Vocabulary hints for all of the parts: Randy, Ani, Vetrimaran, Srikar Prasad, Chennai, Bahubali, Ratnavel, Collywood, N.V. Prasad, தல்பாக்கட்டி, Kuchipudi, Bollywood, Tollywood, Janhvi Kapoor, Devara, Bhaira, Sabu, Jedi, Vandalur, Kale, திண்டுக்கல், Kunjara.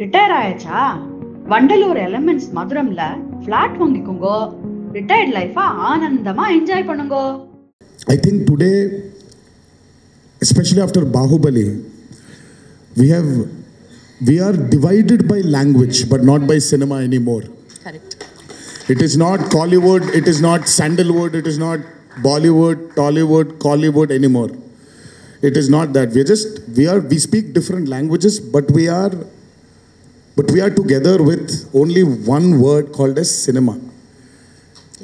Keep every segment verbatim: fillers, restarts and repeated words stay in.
Retire ஆயாச்சா? Vandalur elements மதுரம்ல flat வாங்கிக்கோங்கோ. ரிட்டையர்ட் லைஃபா ஆனந்தமா என்ஜாய் பண்ணுங்கோ. I think today, especially after Bahubali, we have we are divided by language but not by cinema anymore. Correct. It is not Collywood, it is not Sandalwood, it is not Bollywood, Tollywood, Collywood anymore. It is not that. We are just we are we speak different languages, but we are but we are together with only one word called as cinema.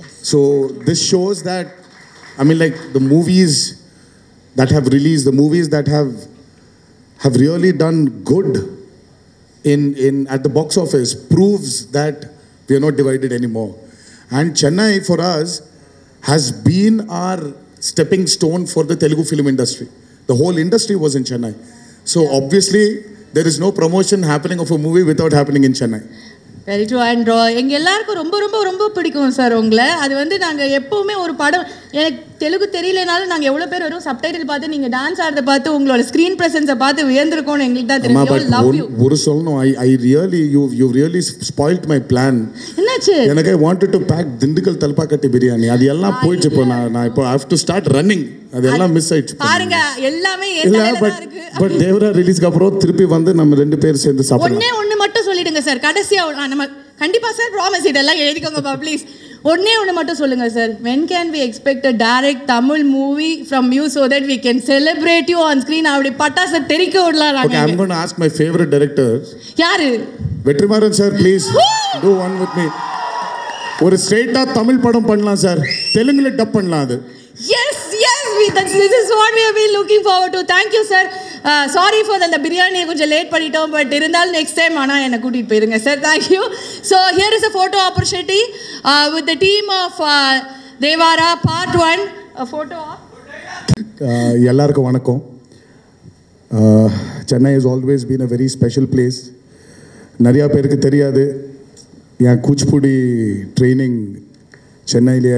Yes. So this shows that, I mean, like the movies that have released, the movies that have have really done good in in at the box office proves that we are not divided anymore. And Chennai for us has been our stepping stone for the Telugu film industry. The whole industry was in Chennai. So yeah. Obviously, there is no promotion happening of a movie without happening in Chennai. Very true. And எங்க எல்லாருக்கும் ரொம்ப ரொம்ப ரொம்ப பிடிக்கும் sir உங்களை. அது வந்து நாங்க எப்பவுமே ஒரு படம் எனக்கு தெலுங்கு தெரியலனாலும் நாங்க எவ்வளவு பேர் வரும் சப்டைட்டில் பார்த்து நீங்க டான்ஸ் ஆடுறத பார்த்து உங்களோட ஸ்கிரீன் பிரசன்ஸை பார்த்து வியந்திருக்கோம் எங்களுக்கு தான் தெரியும். Love you. ஒரு சொல்லணும் I I really you you really spoiled my plan. என்னாச்சு? எனக்கு I wanted to pack திண்டுக்கல் தல்பாக்கட்டி biryani. அது எல்லாம் போயிடுச்சு போ. நான் நான் இப்போ I have to start running. அதெல்லாம் மிஸ் ஆயிடுச்சு பாருங்க. எல்லாமே ஏதேதா இருக்கு. பட் தேவரா ரிலீஸ்க்கு அப்புறம் திருப்பி வந்து நம்ம ரெண்டு பேர் சேர்ந்து சாப்பிடுவோம். ஒண்ணே ஒண்ணு மட்டும் சொல்லிடுங்க சார். கடைசியா நம்ம கண்டிப்பா சார் ப்ராமிஸ் இதெல்லாம் எழுதிக்கோங்க பா ப்ளீஸ். ஒண்ணே ஒண்ணு மட்டும் சொல்லுங்க sir. when can we expect a direct Tamil movie from you so that we can celebrate you on screen? அப்படி பட்டாசு தெரிக்க விடலாம். Okay, I'm going to ask my favorite director. யாரு? Vetrimaran sir, please do one with me. ஒரு ஸ்ட்ரைட்டா தமிழ் படம் பண்ணலாம் sir. தெலுங்குல டப் பண்ணலாம் அது. Yes, yes, we, that's, this is what we have been looking forward to. Thank you, sir. Uh, sorry for the biryani, konja late panitom, but irundal next time ana enna kootittu poirunga, sir. Thank you. So here is a photo opportunity uh, with the team of uh, Devara part one. A photo op. Ellarku vanakkam. Chennai has always been a very special place. Nariya perukku theriyadhu. Ya kuchipudi training Chennai la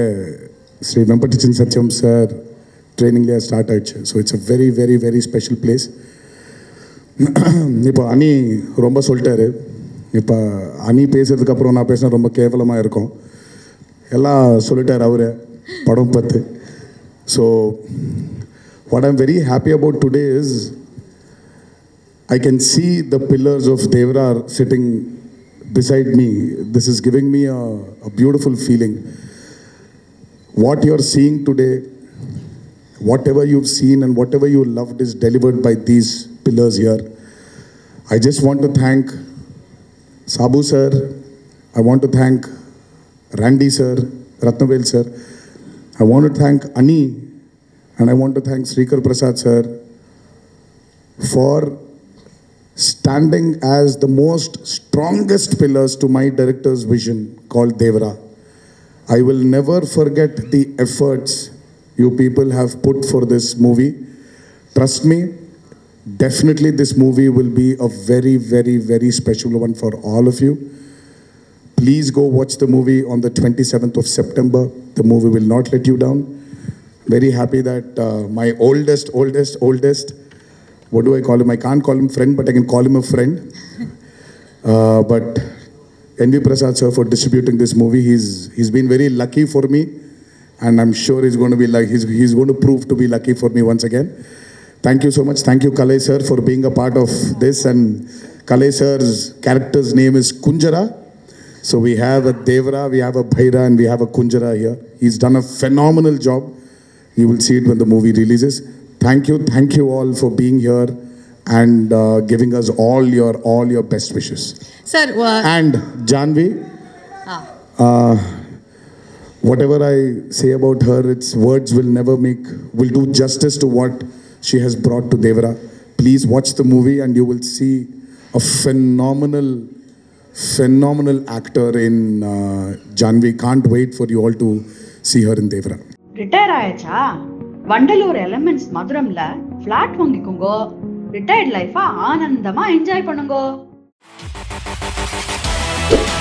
Sri Venkatachin Satyam sir training la start aichu. So it's a very very very special place. இப்போ அனி ரொம்ப சொல்லிட்டாரு. இப்போ அனி பேசுறதுக்கு அப்புறம் நான் பேசினா ரொம்ப கேவலமா இருக்கும். எல்லாம் சொல்லிட்டாரு அவரு படம் பத்து. So what I'm very happy about today is I can see the pillars of Devara sitting beside me. This is giving me a, a beautiful feeling. What you're seeing today, whatever you've seen and whatever you loved is delivered by these pillars here. I just want to thank Sabu sir. I want to thank Randy sir, Ratnavel sir. I want to thank Ani and I want to thank Srikar Prasad sir for standing as the most strongest pillars to my director's vision called Devara. I will never forget the efforts you people have put for this movie. Trust me, definitely this movie will be a very, very, very special one for all of you. Please go watch the movie on the twenty-seventh of September. The movie will not let you down. Very happy that uh, my oldest, oldest, oldest, what do I call him? I can't call him friend, but I can call him a friend. Uh, but N V Prasad sir for distributing this movie. He's he's been very lucky for me, and I'm sure he's going to be like he's he's going to prove to be lucky for me once again. Thank you so much. Thank you, Kale sir, for being a part of this. And Kale sir's character's name is Kunjara. So we have a Devara, we have a Bhaira, and we have a Kunjara here. He's done a phenomenal job. You will see it when the movie releases. Thank you, thank you all for being here and uh, giving us all your all your best wishes. Sir, uh, and Janhvi, ah. uh, whatever I say about her, its words will never make, will do justice to what she has brought to Devara. Please watch the movie and you will see a phenomenal, phenomenal actor in uh, Janhvi. Can't wait for you all to see her in Devara. Retire ayacha, Vandalur elements Maduramla flat vangikongo. Retired life, ஆனந்தமா enjoy பண்ணுங்க.